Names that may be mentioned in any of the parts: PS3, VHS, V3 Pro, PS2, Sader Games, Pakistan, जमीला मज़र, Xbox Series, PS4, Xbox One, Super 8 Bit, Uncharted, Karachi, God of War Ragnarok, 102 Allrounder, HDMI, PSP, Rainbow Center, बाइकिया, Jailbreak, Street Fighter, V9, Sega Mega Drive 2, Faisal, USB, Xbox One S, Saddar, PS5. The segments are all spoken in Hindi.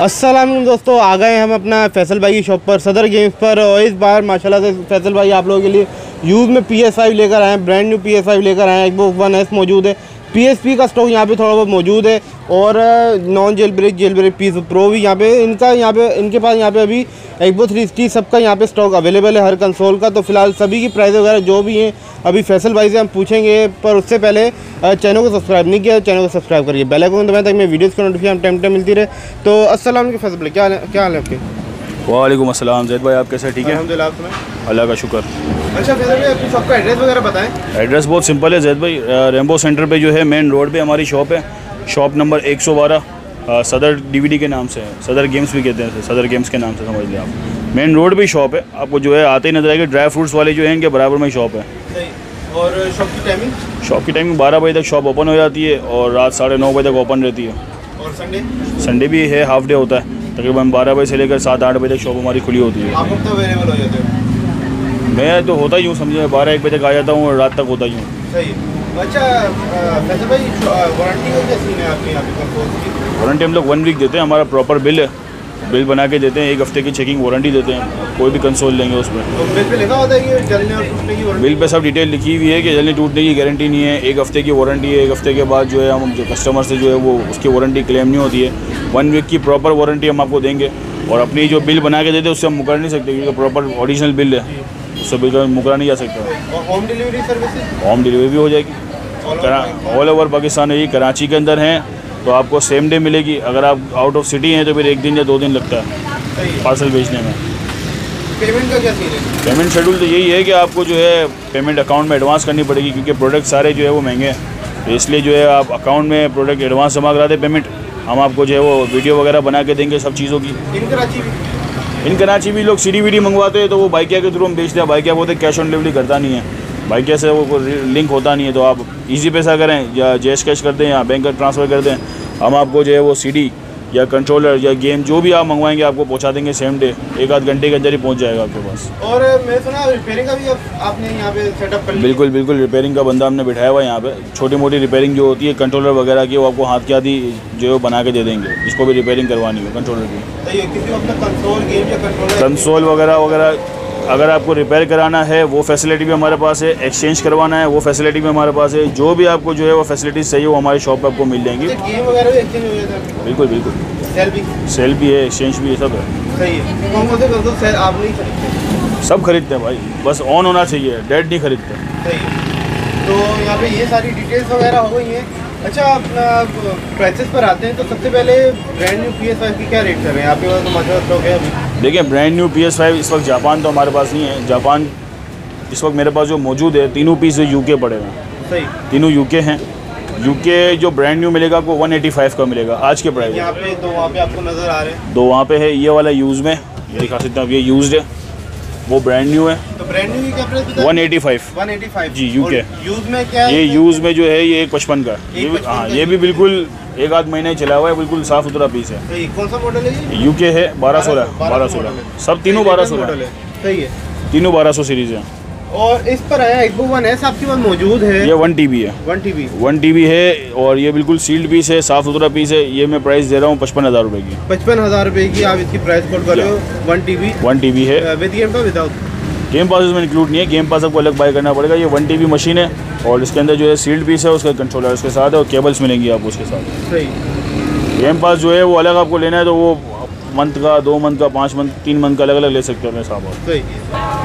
अस्सलाम दोस्तों, आ गए हम अपना फैसल भाई की शॉप पर, सदर गेम्स पर। और इस बार माशाल्लाह से फैसल भाई आप लोगों के लिए यूज़ में PS5 लेकर आए हैं, ब्रांड न्यू PS5 लेकर आए हैं। Xbox One S मौजूद है, PSP का स्टॉक यहाँ पे थोड़ा बहुत मौजूद है और non jail break PS Pro भी यहाँ पे इनके पास अभी Xbox 360 सबका यहाँ पे स्टॉक अवेलेबल है, हर कंसोल का। तो फिलहाल सभी की प्राइस वगैरह जो भी हैं अभी फैसल भाई से हम पूछेंगे, पर उससे पहले चैनल को सब्सक्राइब नहीं किया चैनल को सब्सक्राइब करिए, बेल आइकन दबाएं ताकि मेरी वीडियोस की नोटिफिकेशन टाइम टाइम मिलती रहे। तो अस्सलाम वालेकुम फैसल भाई, क्या हाल है आपके? वालेकुम अस्सलाम जैद भाई, आप कैसे? ठीक है अल्हम्दुलिल्लाह, अल्लाह का शुक्र। अच्छा फैसल भाई, अपनी शॉप का एड्रेस वगैरह बताएं। एड्रेस बहुत सिंपल है जैद भाई, रेम्बो सेंटर पे जो है मेन रोड पे हमारी शॉप है, शॉप नंबर 112 सदर DVD के नाम से है, सदर गेम्स भी कहते हैं, सदर गेम्स के नाम से समझ लें आप। मेन रोड पे शॉप है, आपको जो है आते ही नजर आएगा, ड्राई फ्रूट्स वाले जो हैं इनके बराबर में शॉप है। और शॉप की टाइमिंग 12 बजे तक शॉप ओपन हो जाती है और रात 9:30 बजे तक ओपन रहती है। और संडे भी है, हाफ डे होता है, तकरीबन 12 बजे से लेकर 7-8 बजे तक शॉप हमारी खुली होती है। आप कब अवेलेबल हो जाते हैं? मैं तो होता ही हूँ, समझे 12-1 बजे तक आ जाता हूँ और रात तक होता ही हूँ। सही। अच्छा फैसल भाई, वारंटी का क्या सीन है आपके यहाँ पे? वारंटी हम लोग 1 वीक देते हैं, हमारा प्रॉपर बिल है, बिल बना के देते हैं, 1 हफ्ते की चेकिंग वारंटी देते हैं, कोई भी कंसोल लेंगे उसमें। तो बिल पे लिखा होता है कि जलने और टूटने की वारंटी? बिल पे सब डिटेल लिखी हुई है कि जलने टूटने की गारंटी नहीं है, 1 हफ्ते की वारंटी है, 1 हफ्ते के बाद जो है हम जो कस्टमर से जो है वो उसकी वारंटी क्लेम नहीं होती है। 1 वीक की प्रॉपर वारंटी हम आपको देंगे और अपनी जो बिल बना के देते हैं उससे हम मुकर नहीं सकते क्योंकि प्रॉपर ओरिजिनल बिल है, उससे बिल्कुल मुकरा नहीं जा सकता। और home delivery service? Home delivery भी हो जाएगी, ऑल ओवर पाकिस्तान है, कराची के अंदर हैं तो आपको सेम डे मिलेगी, अगर आप आउट ऑफ सिटी हैं तो फिर 1 दिन या 2 दिन लगता है पार्सल भेजने में। पेमेंट का क्या सीन है? पेमेंट शेड्यूल तो यही है कि आपको जो है पेमेंट अकाउंट में एडवांस करनी पड़ेगी क्योंकि प्रोडक्ट सारे जो है वो महंगे हैं, तो इसलिए जो है आप अकाउंट में प्रोडक्ट एडवांस जमा कराते पेमेंट, हम आपको जो है वो वीडियो वगैरह बना के देंगे सब चीज़ों की। इन कराची भी लोग CD-VD मंगवाते हैं तो वो बाइकिया के थ्रू हम बेचते हैं, बाइकिया बोलते हैं कैश ऑन डिलीवरी करता नहीं है, बाइकिया से वो लिंक होता नहीं है, तो आप इजी पैसा करें या जैश कैश कर दें या बैंक ट्रांसफ़र कर दें, हम आपको जो है वो CD या कंट्रोलर या गेम जो भी आप मंगवाएंगे आपको पहुंचा देंगे सेम डे, 1-8 घंटे के अंदर ही पहुंच जाएगा आपके पास। और मैं सुना रिपेयरिंग का भी आपने यहाँ पे सेटअप कर लिया? बिल्कुल रिपेयरिंग का बंदा हमने बिठाया हुआ है यहाँ पे, छोटी मोटी रिपेयरिंग जो होती है कंट्रोलर वगैरह की वो आपको हाथ के आदि जो है बना के दे देंगे, जिसको भी रिपेयरिंग करवानी हो कंट्रोलर की। कंसोल वगैरह अगर आपको रिपेयर कराना है वो फैसिलिटी भी हमारे पास है, एक्सचेंज करवाना है वो फैसिलिटी भी हमारे पास है, जो भी आपको जो है वो फैसिलिटीज़ चाहिए वो हमारी शॉप पर आपको मिल जाएंगी। बिल्कुल सेल भी है, एक्सचेंज भी है, सब है। सही है। तो सेल आप नहीं खरीदते? सब खरीदते हैं भाई, बस ऑन होना चाहिए, डेड नहीं खरीदते। सही है। तो यहाँ पे ये सारी डिटेल्स वगैरह हो गई हैं। अच्छा अपना प्राइसेस पर आते हैं, तो सबसे पहले ब्रांड न्यू PS5 की क्या रेट कर रहे हैं आपके पास? तो मतलब हो गया अभी देखिए, ब्रांड न्यू PS5 इस वक्त जापान तो हमारे पास नहीं है, जापान इस वक्त मेरे पास जो मौजूद है तीनों पीस UK पड़े हैं। सही, तीनों UK हैं। UK जो ब्रांड न्यू मिलेगा आपको 185 का मिलेगा आज के प्राइस। यहाँ पे दो वहाँ पे आपको नज़र आ रहे हैं, दो वहाँ पे है, ये वाला यूज़ में दिखा सकते हैं आप, ये यूज्ड है, वो ब्रांड न्यू है। तो ब्रांड न्यू क्या प्राइस बताया? 185 जी UK। यूज़ में क्या है? ये यूज़ में जो है ये 155 का, हाँ ये भी बिल्कुल 1-2 महीने चला हुआ है, बिल्कुल साफ सुथरा पीस है। कौन सा मॉडल है? UK है 1216, सब तीनों 1216 है। सही है, तीनों 1200 सीरीज़ है। और इस पर आया Xbox One S आपके पास मौजूद है, ये 1TB है, 1TB है और ये बिल्कुल सील्ड पीस है, साफ़ सुथरा पीस है। ये मैं प्राइस दे रहा हूँ 55,000 रुपये की, 55,000 रुपये की आप इसकी प्राइस कोड कर रहे हो। 1TB है विद गेम का, विदाउट गेम पास इसमें इंक्लूड नहीं है, गेम पास आपको अलग बाय करना पड़ेगा। ये 1TB मशीन है और इसके अंदर जो है सील्ड पीस है, उसका कंट्रोलर उसके साथ है और केबल्स मिलेंगी आपको उसके साथ। सही। गेम पास जो है वो अलग आपको लेना है तो वो मंथ का, 2 मंथ का, 5 मंथ 3 मंथ का अलग अलग ले सकते हो अपने साहब। सही।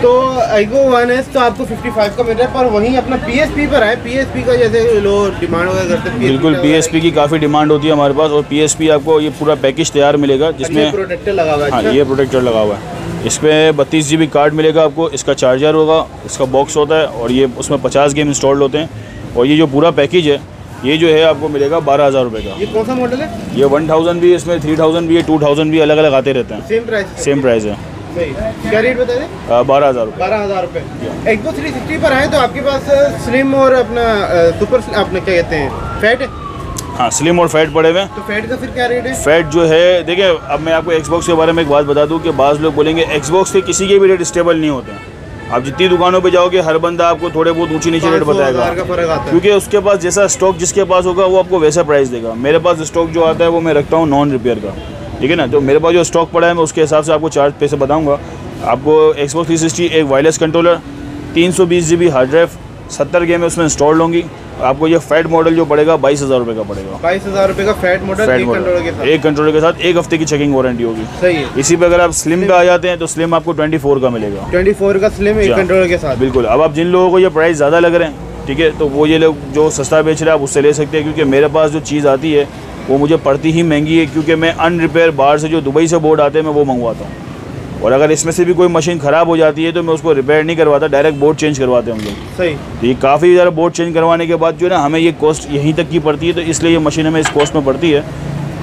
तो Xbox One S तो आपको 55 का मिल रहा है, पर वहीं अपना PSP पर है, PSP का जैसे लोग डिमांड वगैरह करते हैं। बिल्कुल PSP की काफ़ी डिमांड होती है हमारे पास, और PSP आपको ये पूरा पैकेज तैयार मिलेगा जिसमें प्रोटेक्टर लगा हुआ है। हाँ ये प्रोटेक्टर लगा हुआ है, इसमें 32 GB कार्ड मिलेगा आपको, इसका चार्जर होगा, इसका बॉक्स होता है और ये उसमें 50 गेम इंस्टॉल्ड होते हैं। और ये जो पूरा पैकेज है ये जो है आपको मिलेगा 12,000 रुपये का। ये कौन सा मॉडल है? ये 1000 भी है, इसमें 3000 भी है, 2000 भी, अलग अलग आते रहते हैं। सेम प्राइस है। क्या रेट बता रहे? 12,000 रुपये। 12,000 रुपये। Xbox 360 पर आए तो आपके पास स्लिम और अपना सुपर आपने क्या कहते हैं फैट? हाँ स्लिम और फैट पड़े हुए हैं। तो फैट का फिर क्या रेट है? फैट जो है देखिए, अब मैं आपको Xbox के बारे में एक बात बता दूँ कि बाज़ लोग बोलेंगे Xbox के किसी के भी रेट स्टेबल नहीं होते हैं, आप जितनी दुकानों पे जाओगे हर बंदा आपको थोड़े बहुत ऊंची नीचे रेट बताएगा क्योंकि उसके पास जैसा स्टॉक जिसके पास होगा वो आपको वैसा प्राइस देगा। मेरे पास स्टॉक जो आता है वो मैं रखता हूँ नॉन रिपेयर का, ठीक है ना। तो मेरे पास जो स्टॉक पड़ा है मैं उसके हिसाब से आपको चार्ज पैसे बताऊँगा। आपको एक्सबॉक्स 360 एक wireless controller, 320 GB hard drive, 70 game उसमें इंस्टॉल होंगी। आपको ये फैट मॉडल जो पड़ेगा 22,000 रुपये का पड़ेगा। 22,000 रुपये का फैट मॉडल एक कंट्रोलर के साथ, एक हफ्ते की चेकिंग वारंटी होगी। सही है। इसी पे अगर आप स्लिम का आ जाते हैं तो स्लिम आपको 24 का मिलेगा। 24 का स्लिम एक कंट्रोलर के साथ। बिल्कुल। अब आप जिन लोगों को ये प्राइस ज़्यादा लग रहे हैं, ठीक है, तो वो ये लोग जो सस्ता बेच रहे हैं आप उससे ले सकते हैं, क्योंकि मेरे पास जो चीज़ आती है वो मुझे पड़ती ही महंगी है, क्योंकि मैं अनरिपेयर बाहर से जो दुबई से बोर्ड आते हैं मैं वो मंगवाता हूँ। और अगर इसमें से भी कोई मशीन ख़राब हो जाती है तो मैं उसको रिपेयर नहीं करवाता, डायरेक्ट बोर्ड चेंज करवाते हैं हम लोग। सही। तो ये काफ़ी ज़्यादा बोर्ड चेंज करवाने के बाद जो है ना हमें ये कॉस्ट यहीं तक की पड़ती है, तो इसलिए ये मशीन हमें इस कॉस्ट में पड़ती है।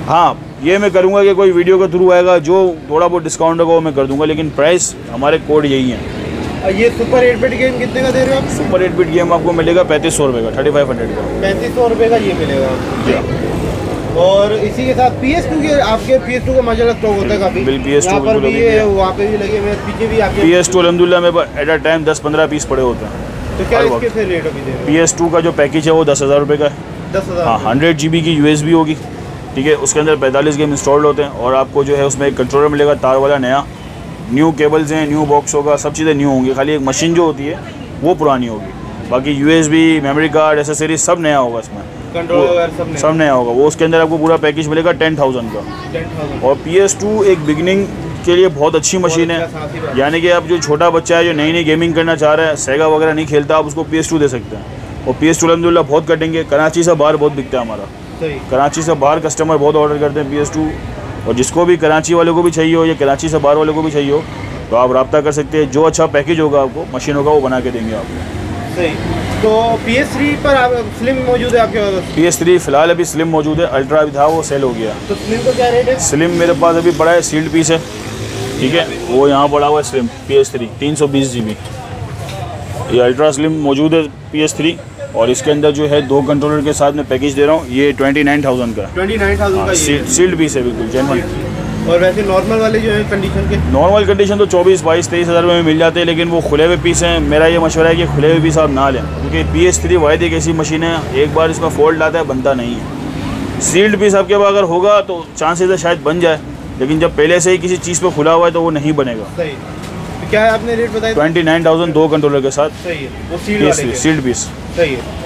हाँ, ये मैं करूँगा कि कोई वीडियो के थ्रू आएगा जो थोड़ा बहुत डिस्काउंट होगा वो मैं कर दूँगा, लेकिन प्राइस हमारे कोड यही है। ये सुपर 8 बिट गेम कितने का दे रहे हो आप? सुपर 8 बिट गेम आपको मिलेगा 3500 रुपये का, 3500 का। 3500 रुपये का ये मिलेगा जी। और इसी के साथ PS2 के आपके PS2 का मजा लगता होता है काफ़ी। यहाँ पर भी है, वहाँ पे भी लगे, मेरे पीछे भी आपके PS2 अलहमदुलिल्लाह मेरे पास एट अ टाइम 10-15 पीस पड़े होते हैं। तो क्या इसके फिर रेट अभी दे रहे हैं? PS2 का जो पैकेज है वो 10,000 रुपये का है। 10,000। हाँ, 100 GB की USB होगी, ठीक है, उसके अंदर 45 गेम इंस्टॉल्ड होते हैं। और आपको जो है उसमें एक कंट्रोलर मिलेगा तार वाला नया, न्यू केबल्स हैं, न्यू बॉक्स होगा, सब चीज़ें न्यू होंगी। खाली एक मशीन जो होती है वो पुरानी होगी, बाकी USB, मेमोरी कार्ड, एसेसरीज सब नया होगा इसमें, कंट्रोल सब नया होगा। वो उसके अंदर आपको पूरा पैकेज मिलेगा 10,000 का। 10,000। और PS2 एक बिगनिंग के लिए बहुत अच्छी मशीन है, यानी कि आप जो छोटा बच्चा है जो नई नई गेमिंग करना चाह रहा है, सेगा वगैरह नहीं खेलता, आप उसको PS2 दे सकते हैं। और PS2 अलहमदुलिल्लाह बहुत कटेंगे, कराची से बाहर बहुत बिकता है हमारा, कराची से बाहर कस्टमर बहुत ऑर्डर करते हैं PS2। और जिसको भी कराची वाले को भी चाहिए हो या कराची से बाहर वाले को भी चाहिए हो तो आप रब्ता कर सकते हैं। जो अच्छा पैकेज होगा आपको मशीनों का वो बना के देंगे आपको। सही। तो PS3 पर आप स्लिम मौजूद है आपके पास? PS3 फिलहाल अभी स्लिम मौजूद है, अल्ट्रा भी था वो सेल हो गया। तो स्लिम का क्या रेट है? स्लिम मेरे पास अभी पड़ा है, सील्ड पीस है, ठीक है, वो यहाँ पड़ा हुआ है स्लिम PS3 320 GB। ये अल्ट्रा स्लिम मौजूद है PS3 और इसके अंदर जो है 2 कंट्रोलर के साथ मैं पैकेज दे रहा हूँ। ये 29,000 का, 29,000 का सील्ड पीस है, बिल्कुल जेनवन। और वैसे नॉर्मल वाले जो है कंडीशन के, नॉर्मल कंडीशन तो 24-22-23,000 में मिल जाते हैं, लेकिन वो खुले हुए पीस हैं। मेरा ये मशवरा है कि खुले हुए पीस आप ना लें, क्योंकि PS3 वायदे एक ऐसी मशीन है एक बार इसमें फोल्ड आता है बनता नहीं है। सील्ड पीस आपके पास अगर होगा तो चांसेस है शायद बन जाए, लेकिन जब पहले से ही किसी चीज़ पर खुला हुआ है तो वो नहीं बनेगा। सही। तो क्या है आपने रेट बताया? 29,000 2 कंट्रोलर के साथ। सही है, वो सील्ड पीस। सही है।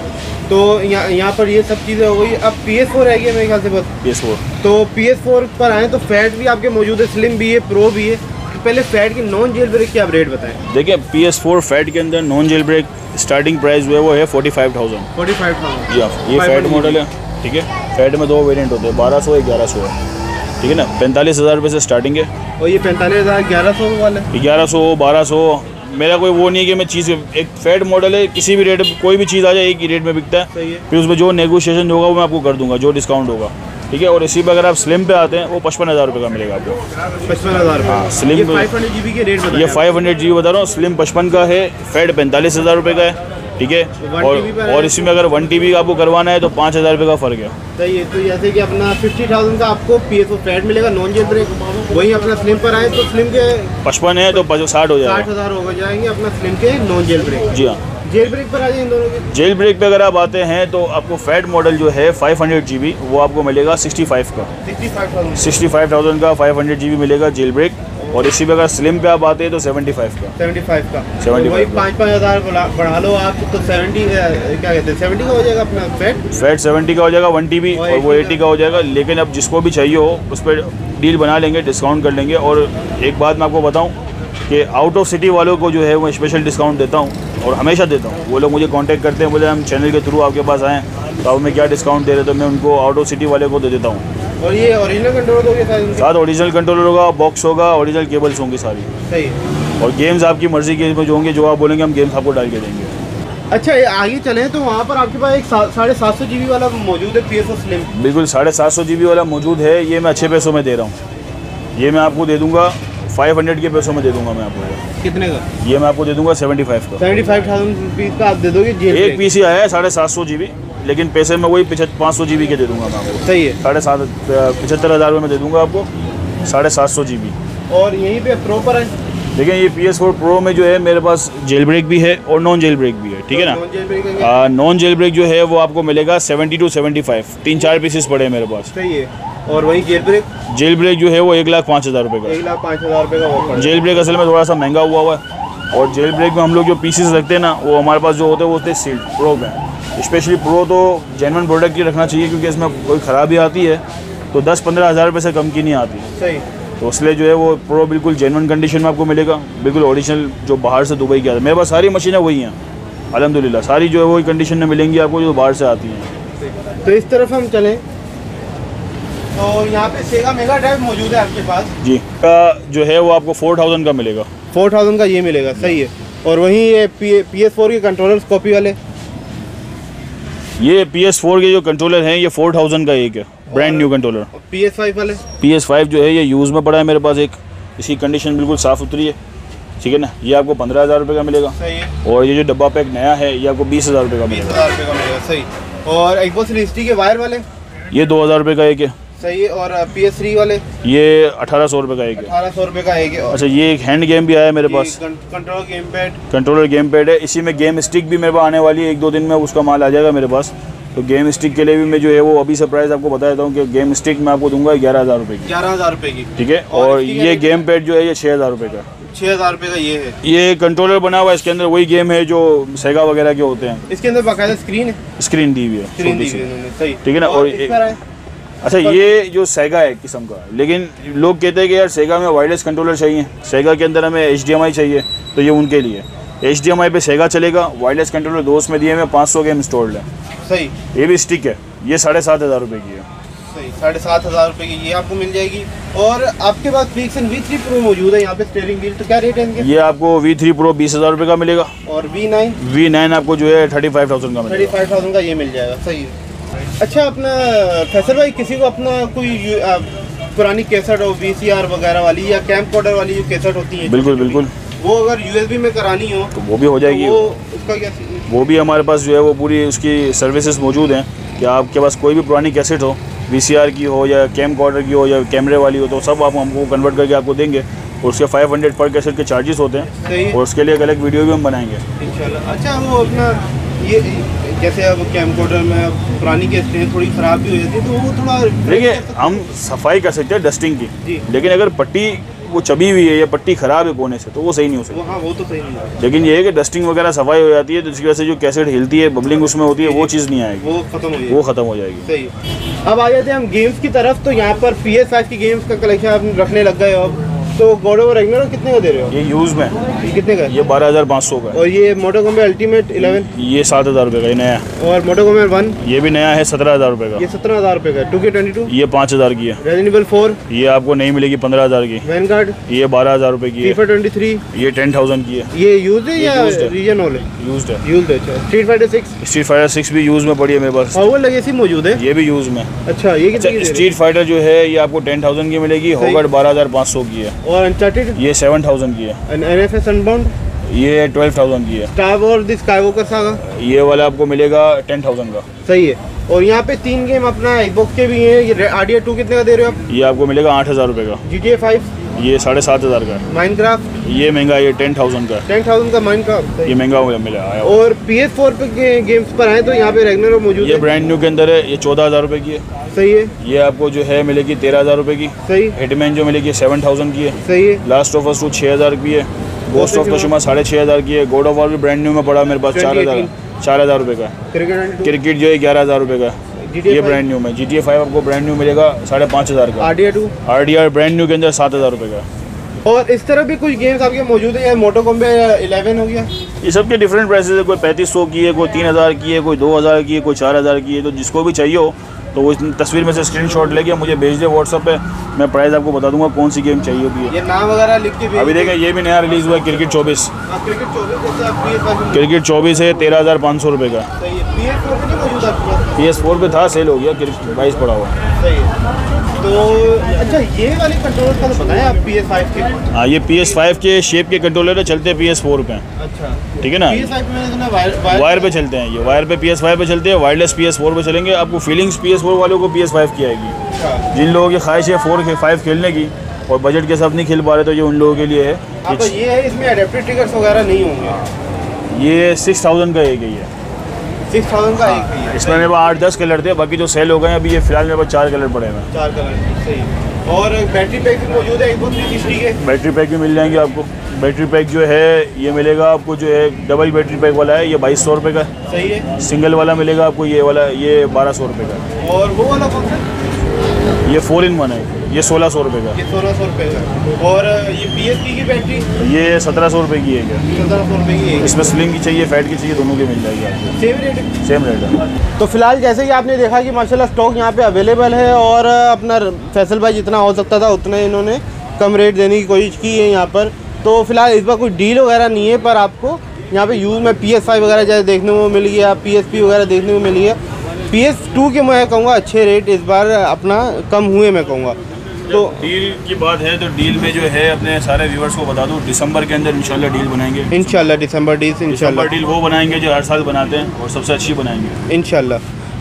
तो यहाँ पर ये सब चीज़ें हो गई। अब PS4 रह गई मेरे ख्याल से बस। PS4 तो PS4 पर आएँ तो फैट भी आपके मौजूद है, स्लिम भी है, प्रो भी है। तो पहले फैट की नॉन जेल ब्रेक की आप रेट बताएं। देखिए PS4 फैट के अंदर non jail break starting price जो है वो है 45,000। 45,000 जी हाँ। ये फैट मॉडल है, ठीक है। फैट में 2 वेरियंट होते हैं, 1200 1100 है, ठीक है ना। 45,000 रुपये से स्टार्टिंग है। और ये 45,000 1100 वाला, 1100 1200। मेरा कोई वो नहीं है कि मैं चीज़, एक फैट मॉडल है, किसी भी रेट कोई भी चीज़ आ जाए एक ही रेट में बिकता है। फिर उसमें जो नेगोशिएशन होगा वो मैं आपको कर दूंगा, जो डिस्काउंट होगा, ठीक है। और इसी पर अगर आप स्लिम पे आते हैं वो 55,000 रुपये का मिलेगा आपको। 55,000 स्लिम। 500 GB के रेट बताइए। ये 500 GB बता रहा हूँ। स्लिम 55 का है, फैट 45,000 रुपये का है, ठीक है। और इसमें अगर 1 TB का आपको करवाना है तो 5,000 रुपये का फ़र्क है। सही है। तो जैसे कि अपना 50,000 का आपको PS4 फैट मिलेगा नॉन जेल ब्रेक, वहीं अपना स्लिम पर आए तो स्लिम के 55 है तो 60 हो जाएगा, 60,000 हो जाएंगे अपना स्लिम के नॉन जेल ब्रेक। जी हाँ। जेल ब्रेक पर आ जाए इन दोनों के। जेल ब्रेक पर अगर आप आते हैं तो आपको फैट मॉडल जो है 500 GB वो आपको मिलेगा 65 का, 65,000 का 500 GB मिलेगा जेल ब्रेक। और इसी पे अगर स्लिम पे आप आते हैं तो 75 का। वही 5,000 बढ़ा लो आप तो 70 क्या कहते हैं 70 का हो जाएगा अपना फैट 70 का हो जाएगा 1 TB और वो 80 का हो जाएगा। लेकिन अब जिसको भी चाहिए हो उस पर डील बना लेंगे, डिस्काउंट कर लेंगे। और एक बात मैं आपको बताऊं कि आउट ऑफ सिटी वालों को जो है मैं स्पेशल डिस्काउंट देता हूँ और हमेशा देता हूँ। वो लोग मुझे कॉन्टैक्ट करते हैं, बोले हम चैनल के थ्रू आपके पास आएँ तो आप हमें क्या डिस्काउंट दे रहे, तो मैं उनको आउट ऑफ सिटी वाले को दे देता हूँ। और ये ओरिजिनल कंट्रोलर होगा साथ, ओरिजिनल कंट्रोलर होगा, बॉक्स होगा, ओरिजिनल केबल्स होंगी सारी। सही। और गेम्स आपकी मर्जी के जो होंगे, जो आप बोलेंगे हम गेम्स आपको डाल के देंगे। अच्छा, ये आगे चलें तो वहाँ पर आपके पास एक 750 GB वाला मौजूद है PS4 स्लिम। बिल्कुल, 750 GB वाला मौजूद है। ये मैं अच्छे पैसों में दे रहा हूँ, ये मैं आपको दे दूँगा 500 के पैसों में दे दूँगा मैं आपको। कितने का? ये मैं आपको दे दूँगा 75 का। 75,000 का आप दे दोगे। एक पीस ही आया है 750 GB, लेकिन पैसे में वही 500 GB के दे दूंगा मैं आपको। सही है। 75,000 में दे दूंगा आपको 750 GB। और यहीं पे प्रो पर है देखें ये PS4 Pro में जो है मेरे पास जेल ब्रेक भी है और नॉन जेल ब्रेक भी है, ठीक है ना। नॉन जेल ब्रेक जो है वो आपको मिलेगा 70 to 75, तीन चार पीसेस पड़े हैं मेरे पास, सही है। और वही जेल ब्रेक जो है वो 1,05,000 रुपये का, 1,05,000 रुपये का। जेल ब्रेक असल में थोड़ा सा महंगा हुआ है, और जेल ब्रेक में हम लोग जो पीसेस रखते हैं ना वो हमारे पास जो होते हैं वो होते हैं सील्ड प्रो में। स्पेशली प्रो तो जेन्युइन प्रोडक्ट ही रखना चाहिए क्योंकि इसमें कोई ख़राबी आती है तो 10-15,000 रुपये से कम की नहीं आती, सही। तो इसलिए जो है वो प्रो बिल्कुल जेन्युइन कंडीशन में आपको मिलेगा, बिल्कुल ओरिजिनल जो बाहर से दुबई की आती है। मेरे पास सारी मशीनें वही हैं अलहमदिल्ला, सारी जो है वही कंडीशन में मिलेंगी आपको जो बाहर से आती हैं। तो इस तरफ हम चलें तो यहाँ पे सेगा मेगा ड्राइव मौजूद है आपके पास जी, का जो है वो आपको 4000 का मिलेगा, 4000 का ये मिलेगा, सही है। और वहीं ये PS4 के कंट्रोलर्स कॉपी वाले, ये PS4 के जो कंट्रोलर हैं ये 4000 का एक है, ब्रांड न्यू कंट्रोलर। PS5 वाले, PS5 जो है ये यूज़ में पड़ा है मेरे पास एक, इसकी कंडीशन बिल्कुल साफ़ सुथरी है, ठीक है ना। ये आपको 15,000 रुपये का मिलेगा, सही है। और ये जो डब्बा पैक नया है ये आपको 20,000 रुपये का मिलेगा, सही। और Xbox Series के वायर वाले ये 2,000 रुपये का एक है, सही है। और PS3 वाले ये 1,800 रुपये का एक है, 1,800 रुपये का एक है। अच्छा ये एक हैंड गेम भी आया है मेरे पास, कंट्रोलर गेम पैड है। इसी में गेम स्टिक भी मेरे पास आने वाली है, 1-2 दिन में उसका माल आ जाएगा मेरे पास। तो गेम स्टिक के लिए भी मैं जो है वो अभी सरप्राइज़ आपको बता देता हूँ कि गेम स्टिक मैं आपको दूंगा 11,000 रुपये की, 11,000 रुपये की, ठीक है। और ये गेम पैड जो है ये 6,000 रुपये का, 6,000 रुपये का ये है। ये कंट्रोलर बना हुआ है, इसके अंदर वही गेम है जो सेगा वगैरह के होते हैं, इसके अंदर बाकायदा स्क्रीन दी हुई है, सही, ठीक है ना। और अच्छा ये जो सेगा है किस्म का, लेकिन लोग कहते हैं कि यार सेगा में वायरलेस कंट्रोलर चाहिए, सेगा के अंदर हमें HDMI चाहिए, तो ये उनके लिए HDMI पे सेगा चलेगा। वायरलेस कंट्रोलर दोस्त में दिए में 500 गेम इंस्टॉल्ड है, सही। ये भी स्टिक है, ये 7,500 रुपये की है, सही, 7,500 रुपये की ये आपको मिल जाएगी। और आपके पास फिक्सन V3 Pro मौजूद है यहाँ पे, स्टीयरिंग व्हील, तो क्या रेट है इनके? ये आपको V3 Pro 20,000 रुपये का मिलेगा, और V9 आपको जो है 35,000 का मिलेगा, 35,000 का ये मिल जाएगा, सही। अच्छा अपना फैसल भाई, किसी को अपना कोई पुरानी कैसेट हो VCR वगैरह वाली या कैमकॉर्डर वाली जो कैसेट होती है, बिल्कुल बिल्कुल, वो अगर USB में करानी हो तो वो भी हो जाएगी, तो वो उसका क्या सीन है? वो भी हमारे पास जो है वो पूरी उसकी सर्विसेज मौजूद हैं कि आपके पास कोई भी पुरानी कैसेट हो, VCR की हो या कैमकॉर्डर की हो या कैमरे वाली हो, तो सब आप हमको कन्वर्ट करके आपको देंगे। उसके 500 पर कैसेट के चार्जेस होते हैं, और उसके लिए अलग वीडियो भी हम बनाएंगे इंशाल्लाह। अच्छा वो अपना ये जैसे अब कैमकोडर में पुरानी कैसेट है थोड़ी ख़राब भी हो जाती है तो वो थोड़ा देखिए, हम सफाई कर सकते हैं डस्टिंग की, लेकिन अगर पट्टी वो चबी हुई है या पट्टी ख़राब है कोने से तो वो सही नहीं हो सकती, हाँ वो तो सही नहीं है। लेकिन ये है कि डस्टिंग वगैरह सफाई हो जाती है तो जिसकी वजह से जो कैसेट हिलती है, बबलिंग उसमें होती है, वो चीज़ नहीं आएगी, वो ख़त्म हो जाएगी, सही। अब आ जाते हैं हम गेम्स की तरफ, तो यहाँ पर PS5 की गेम्स का कलेक्शन आप रखने लग गए हो, तो गॉड ऑफ वॉर रैग्नारोक कितने का दे रहे हो? ये यूज़ में कितने का? ये 12,500 का। और ये मोटर कॉम्बैट अल्टीमेट 11 ये 7,000 रुपये का, ये नया। और मोटर कॉम्बैट 1 ये भी नया है, 17,000 रुपये का, ये 17,000 रुपये का। 2K22 ये 5,000 की है। रेजिडेंट 4 ये आपको नहीं मिलेगी, 15,000 की। वैनगार्ड ये 12,000 रुपये की है। फीफा 23 ये 10,000 की है। ये यूज है या रीजन ऑल है? यूज है, यूज है। अच्छा स्ट्रीट फाइटर 6 भी यूज में पड़ी है मेरे पास, और वो लेगेसी मौजूद है, ये भी यूज में। अच्छा ये कितने? स्ट्रीट फाइटर जो है ये आपको 10,000 की मिलेगी, होगर्ड 12,500 की है। और अनचार्टेड ये 7,000 की है। NFS अनबाउंड ये 12,000 की है। स्टार वॉर्स स्काईवॉकर सागा ये वाला आपको मिलेगा 10,000 का, सही है। और यहाँ पे 3 गेम अपना Xbox के भी हैं। ये RDR2 कितने का दे रहे हो आप? ये आपको मिलेगा 8,000 रुपये का। GTA 5 ये 7,500 का। माइनक्राफ्ट ये महंगा, ये 10,000 का, 10,000 का माइनक्राफ्ट ये महंगा हुआ मिला। और PS4 पे गेम्स पर आए तो यहाँ पे रैग्नारोक मौजूद है, ये ब्रांड न्यू के अंदर है, ये 14,000 रुपये की है, सही है। ये आपको जो है मिलेगी 13,000 रुपये की, सही। हिटमैन जो मिलेगी 7,000 की है, सही है। लास्ट ऑफ अस 2 6,000 की है। गोस्ट ऑफ कशुमा 4,500 की है। गॉड ऑफ वॉर भी ब्रांड न्यू में पड़ा मेरे पास 4,000 रुपये का। क्रिकेट जो है 11,000 रुपये का, ये ब्रांड न्यू में। GTA 5 आपको ब्रांड न्यू मिलेगा 5,500 का। RDR ब्रांड न्यू के अंदर 7,000 रुपये का। और इस तरह भी कुछ गेम्स आपके मौजूद है, मोटो कॉम्बैट 11 हो गया। ये सब के डिफरेंट प्राइसेज है, कोई 3,500 की है, कोई 3,000 की है, कोई 2,000 की है, कोई 4,000 की है। तो जिसको भी चाहिए हो तो वो इस तस्वीर में से स्क्रीनशॉट लेके मुझे भेज दे व्हाट्सएप पे, मैं प्राइस आपको बता दूंगा कौन सी गेम चाहिए होगी, ये नाम वगैरह लिख के। अभी देखें ये भी नया रिलीज़ हुआ है, क्रिकेट 24। क्रिकेट 24 है, 13,500 रुपये का। PS4 पे था, सेल हो गया, क्रिकेट 22 पड़ा हुआ है। तो अच्छा ये वाले कंट्रोलर का तो बताएं आप, PS5 के? हाँ ये PS5 के शेप के कंट्रोलर है, चलते हैं PS4 पे। अच्छा ठीक है ना, वायर पे चलते हैं, ये वायर पे PS5 पे चलते हैं, वायरलेस PS4 पे चलेंगे। आपको फीलिंग्स PS4 वालों को PS5 की आएगी। जिन लोगों की ख्वाहिश है 4K 5 खेलने की और बजट के साथ नहीं खेल पा रहे तो ये उन लोगों के लिए है। हाँ तो ये है, इसमें एडेप्टिव ट्रिगर्स वगैरह नहीं होंगे। ये 6000 का एक ही है, 6000 का एक ही है। इसमें मेरे पास 8-10 कलर थे, बाकी जो सेल हो गए अभी ये फिलहाल मेरे पास 4 कलर पड़े हैं। 4 कलर सही। और बैटरी पैक भी मौजूद है Xbox 360 के? बैटरी पैक भी मिल जाएंगे आपको। बैटरी पैक जो है ये मिलेगा आपको, जो है डबल बैटरी पैक वाला है ये 2200 रुपये का सही है। सिंगल वाला मिलेगा आपको ये वाला, ये 1200 रुपये का। और वो वाला कौन सा? ये 4-in-1 है, ये 1600 रुपये का, ये 1600 रुपये का। और ये PSP की बैटरी? ये 1700 रुपये की है क्या? 1700 रुपये की है। इसमें स्लिंग की चाहिए, फैट की चाहिए, दोनों की मिल जाएगी आपको। Same rate? सेम रेट है। तो फिलहाल जैसे कि आपने देखा कि माशाल्लाह स्टॉक यहाँ पे अवेलेबल है और अपना फैसल भाई जितना हो सकता था उतना इन्होंने कम रेट देने की कोशिश की है यहाँ पर। तो फिलहाल इस बार कोई डील वगैरह नहीं है, पर आपको यहाँ पे यूज़ में PS5 वगैरह जैसे देखने को मिल गया, PSP वगैरह देखने को मिली है। PS2 के मैं कहूँगा अच्छे रेट इस बार अपना कम हुए मैं कहूँगा। तो डील की बात है तो डील में जो है अपने सारे व्यूअर्स को बता दूँ, दिसंबर के अंदर इंशाल्लाह डील बनाएंगे। इंशाल्लाह दिसंबर डील वो बनाएंगे जो हर साल बनाते हैं और सबसे अच्छी बनाएंगे इंशाल्लाह।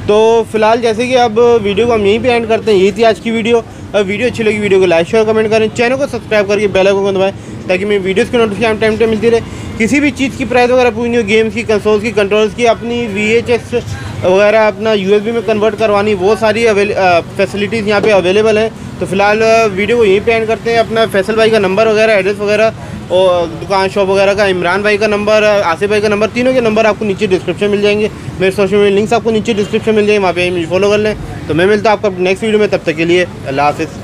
तो फिलहाल जैसे कि अब वीडियो को हम यहीं पे एंड करते हैं। यही थी आज की वीडियो। अब वीडियो अच्छी लगी वीडियो को लाइक शेयर कमेंट करें, चैनल को सब्सक्राइब करके बेल आइकन को दबाएं ताकि मेरी वीडियोस की नोटिफिकेशन टाइम टाइम मिलती रहे। किसी भी चीज़ की प्राइस वगैरह पूछनी हो, गेम्स की, कंसोल्स की, कंट्रोल्स की, अपनी VHS वगैरह अपना USB में कन्वर्ट करवानी, वो सारी फैसिलिटीज़ यहाँ पर अवेलेबल है। तो फिलहाल वीडियो को यहीं पर एंड करते हैं। अपना फैसल भाई का नंबर वगैरह, एड्रेस वगैरह और दुकान शॉप वगैरह का, इमरान भाई का नंबर, आसिफ भाई का नंबर, तीनों के नंबर आपको नीचे डिस्क्रिप्शन मिल जाएंगे। मेरे सोशल मीडिया लिंक्स आपको नीचे डिस्क्रिप्शन मिल जाएंगे, वहाँ पे मुझे फॉलो कर लें। तो मैं मिलता हूँ आपको नेक्स्ट वीडियो में, तब तक के लिए अल्लाह हाफिज़।